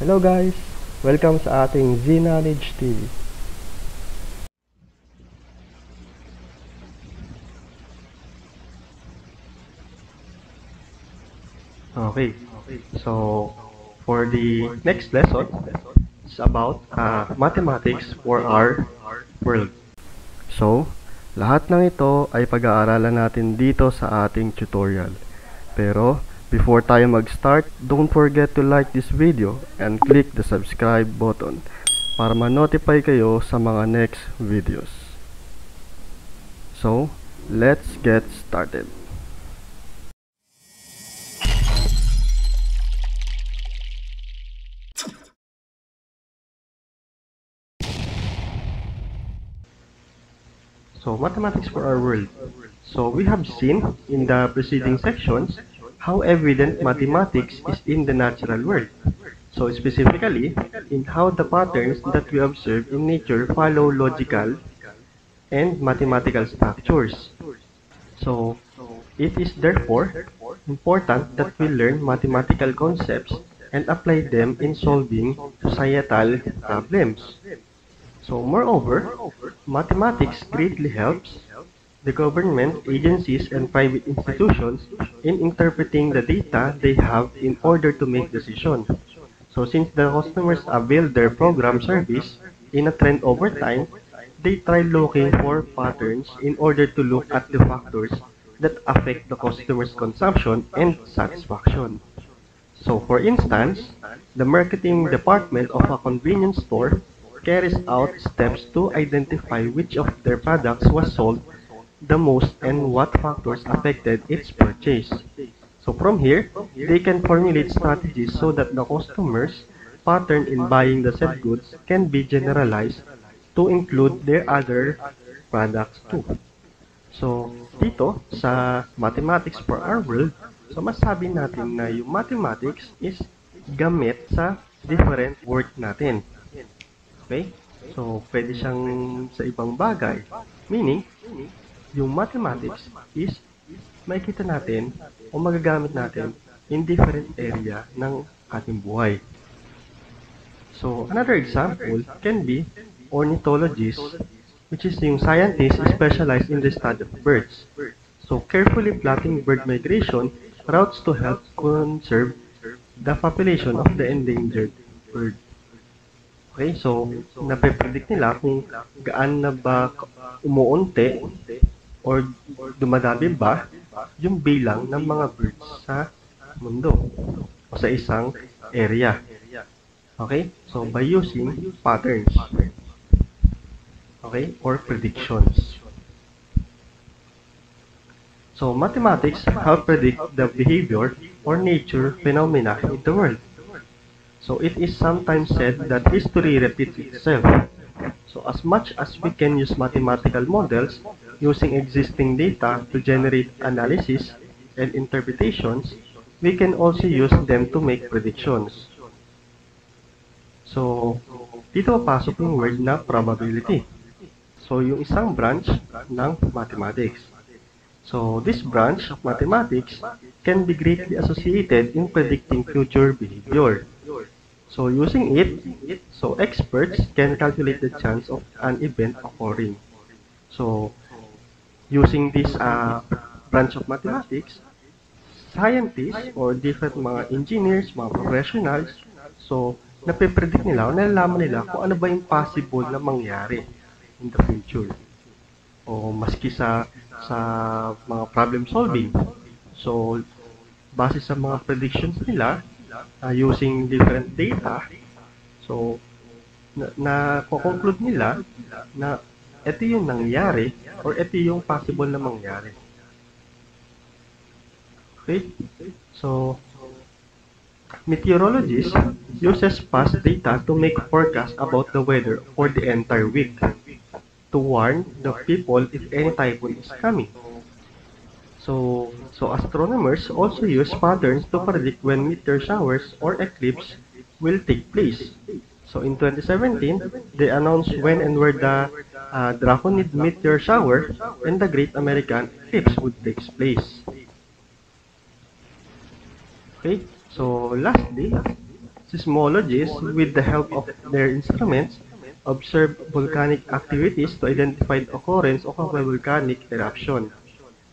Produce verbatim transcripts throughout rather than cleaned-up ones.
Hello guys! Welcome sa ating z-Knowledge T V. Okay, so for the next lesson, it's about uh, mathematics for our world. So, lahat ng ito ay pag-aaralan natin dito sa ating tutorial. Pero, before tayo mag-start, don't forget to like this video and click the subscribe button para ma-notify kayo sa mga next videos. So, let's get started. So, mathematics for our world. So, we have seen in the preceding sections how evident mathematics is in the natural world. So specifically, in how the patterns that we observe in nature follow logical and mathematical structures. So it is therefore important that we learn mathematical concepts and apply them in solving societal problems. So moreover, mathematics greatly helps the government, agencies, and private institutions in interpreting the data they have in order to make decisions. So since the customers avail their program service in a trend over time, they try looking for patterns in order to look at the factors that affect the customer's consumption and satisfaction. So for instance, the marketing department of a convenience store carries out steps to identify which of their products was sold the most and what factors affected its purchase. So from here, they can formulate strategies so that the customer's pattern in buying the said goods can be generalized to include their other products too. So dito sa mathematics for our world, so masabi natin na yung mathematics is gamit sa different work natin. Okay? So pwede siyang sa ibang bagay. Meaning, yung mathematics is makikita natin o magagamit natin in different area ng ating buhay. So, another example can be ornithologist, which is yung scientist specialized in the study of birds. So, carefully plotting bird migration routes to help conserve the population of the endangered bird. Okay, so, napipredict nila kung gaan na ba umuunti or dumadami ba yung bilang ng mga birds sa mundo o sa isang area. Okay? So, by using patterns. Okay? Or predictions. So, mathematics help predict the behavior or nature phenomena in the world. So, it is sometimes said that history repeats itself. So, as much as we can use mathematical models using existing data to generate analysis and interpretations, we can also use them to make predictions. So, dito papasok yung word na probability. So, yung isang branch ng mathematics. So, this branch of mathematics can be greatly associated in predicting future behavior. So, using it, so experts can calculate the chance of an event occurring. So, using this uh, branch of mathematics, scientists or different mga engineers, mga professionals, so, napipredict nila o nalalaman nila kung ano ba yung possible na mangyari in the future. O maski sa, sa mga problem solving. So, base sa mga predictions nila, Uh, using different data, so na-conclude na, nila na ito yung nangyari or ito yung possible na mangyari. Okay? So, meteorologists uses past data to make forecasts about the weather for the entire week to warn the people if any typhoon is coming. So, so astronomers also use patterns to predict when meteor showers or eclipse will take place. So, in twenty seventeen, they announced when and where the uh, Draconid meteor shower and the Great American Eclipse would take place. Okay, so lastly, Seismologists, with the help of their instruments, observe volcanic activities to identify the occurrence of a volcanic eruption.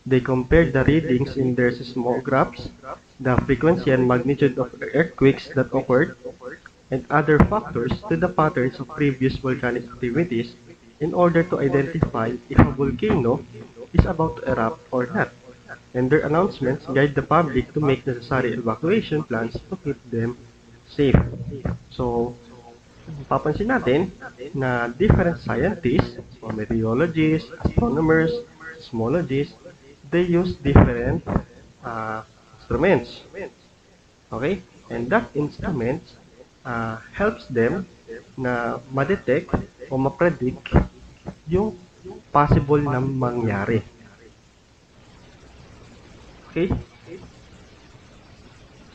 They compare the readings in their seismographs, the frequency and magnitude of earthquakes that occurred, and other factors to the patterns of previous volcanic activities in order to identify if a volcano is about to erupt or not, and their announcements guide the public to make necessary evacuation plans to keep them safe. So, papansin natin na different scientists, meteorologists, astronomers, seismologists, they use different uh, instruments, okay? And that instrument uh, helps them na ma-detect o ma-predict yung possible na mangyari. Okay?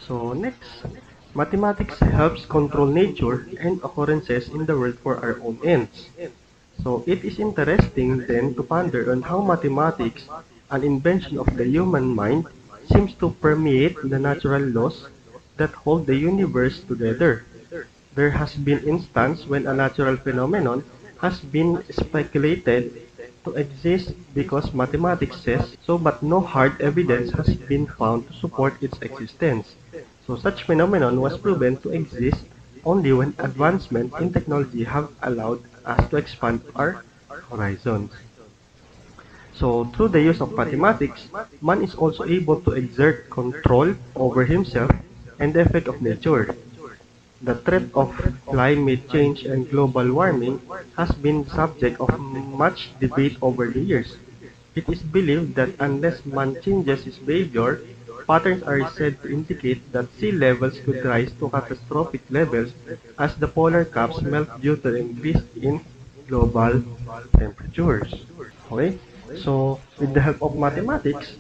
So, next, mathematics helps control nature and occurrences in the world for our own ends. So, it is interesting then to ponder on how mathematics, an invention of the human mind, seems to permeate the natural laws that hold the universe together. There has been instances when a natural phenomenon has been speculated to exist because mathematics says so, but no hard evidence has been found to support its existence. So such phenomenon was proven to exist only when advancement in technology have allowed us to expand our horizons. So through the use of mathematics, man is also able to exert control over himself and the effect of nature. The threat of climate change and global warming has been the subject of much debate over the years. It is believed that unless man changes his behavior, patterns are said to indicate that sea levels could rise to catastrophic levels as the polar caps melt due to the increase in global temperatures. Okay? So, with the help of mathematics,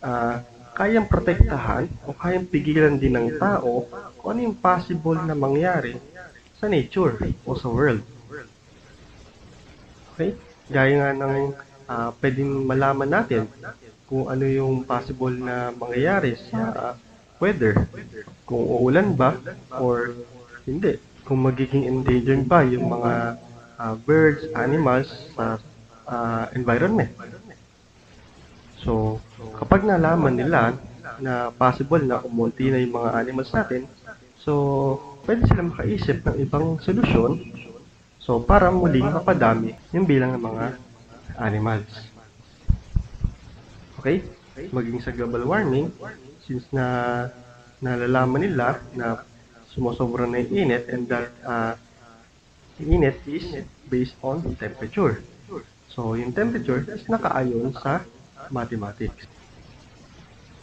uh, kayang protektahan o kayang pigilan din ng tao kung ano yung possible na mangyari sa nature o sa world. Okay? Gaya nga ng uh, pwedeng malaman natin kung ano yung possible na mangyayari sa uh, weather. Kung uulan ba or hindi. Kung magiging endangered ba yung mga uh, birds, animals sa uh, environment. So, kapag nalaman nila na possible na umunti na yung mga animals natin, so, pwede sila makaisip ng ibang solusyon so, para muling mapadami yung bilang ng mga animals. Okay? Maging sa global warming, since na nalalaman nila na sumosobra na yung init and that uh, init is based on temperature. So, yung temperature is nakaayon sa mathematics.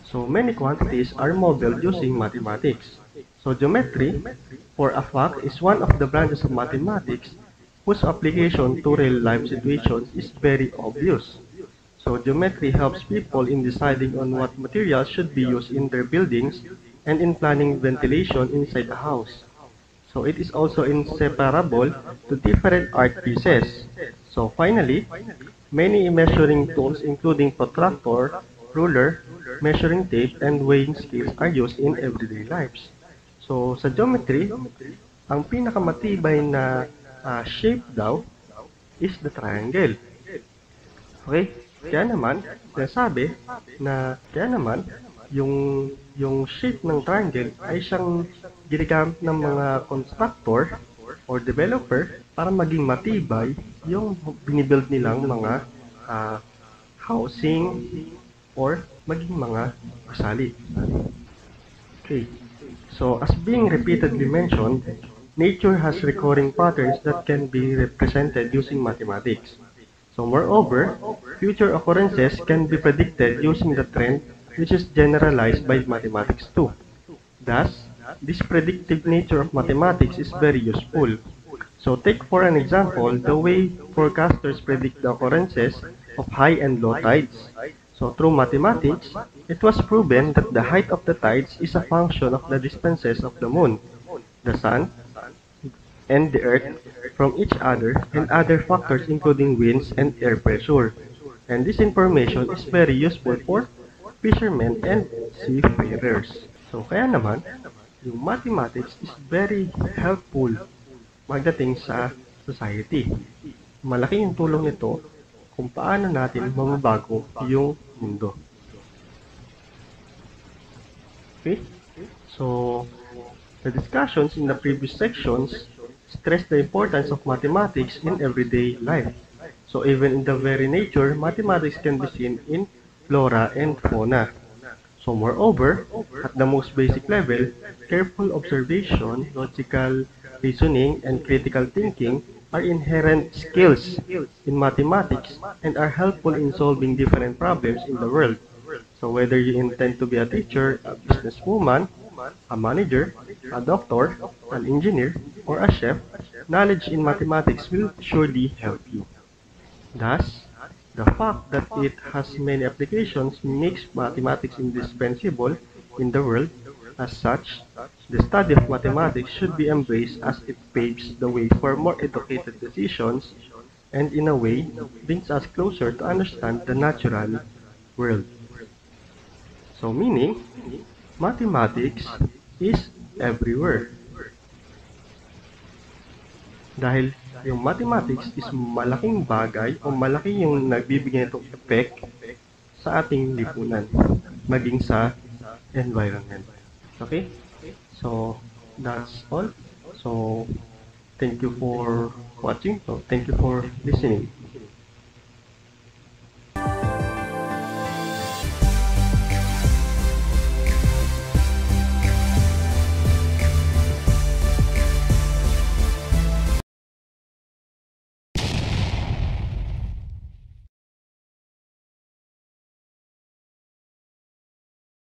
So, many quantities are modeled using mathematics. So, geometry, for a fact, is one of the branches of mathematics whose application to real-life situations is very obvious. So, geometry helps people in deciding on what materials should be used in their buildings and in planning ventilation inside the house. So, it is also inseparable to different art pieces. So, finally, many measuring tools including protractor, ruler, measuring tape, and weighing scales are used in everyday lives. So, sa geometry, ang pinakamatibay na uh, shape daw is the triangle. Okay? Kaya naman, sinasabi na kaya naman, yung, yung shape ng triangle ay siyang ginagamit ng mga constructor or developer para maging matibay yung binibuild nilang mga uh, housing or maging mga kasali. Okay. So, as being repeatedly mentioned, nature has recurring patterns that can be represented using mathematics. So, moreover, future occurrences can be predicted using the trend which is generalized by mathematics too. Thus, this predictive nature of mathematics is very useful. So take for an example the way forecasters predict the occurrences of high and low tides. So through mathematics, it was proven that the height of the tides is a function of the distances of the moon, the sun, and the earth from each other and other factors including winds and air pressure. And this information is very useful for fishermen and seafarers. So kaya naman, yung mathematics is very helpful magdating sa society. Malaki yung tulong nito kung paano natin mababago yung mundo. Okay? So, the discussions in the previous sections stress the importance of mathematics in everyday life. So even in the very nature, mathematics can be seen in flora and fauna. So moreover, at the most basic level, careful observation, logical reasoning, and critical thinking are inherent skills in mathematics and are helpful in solving different problems in the world. So whether you intend to be a teacher, a businesswoman, a manager, a doctor, an engineer, or a chef, knowledge in mathematics will surely help you. Thus, the fact that it has many applications makes mathematics indispensable in the world. As such, the study of mathematics should be embraced as it paves the way for more educated decisions and in a way brings us closer to understand the natural world. So meaning, mathematics is everywhere. Dahil yung mathematics is malaking bagay o malaki yung nagbibigay itong effect sa ating lipunan, maging sa environment. Okay? So, that's all. So, thank you for watching. So, thank you for listening.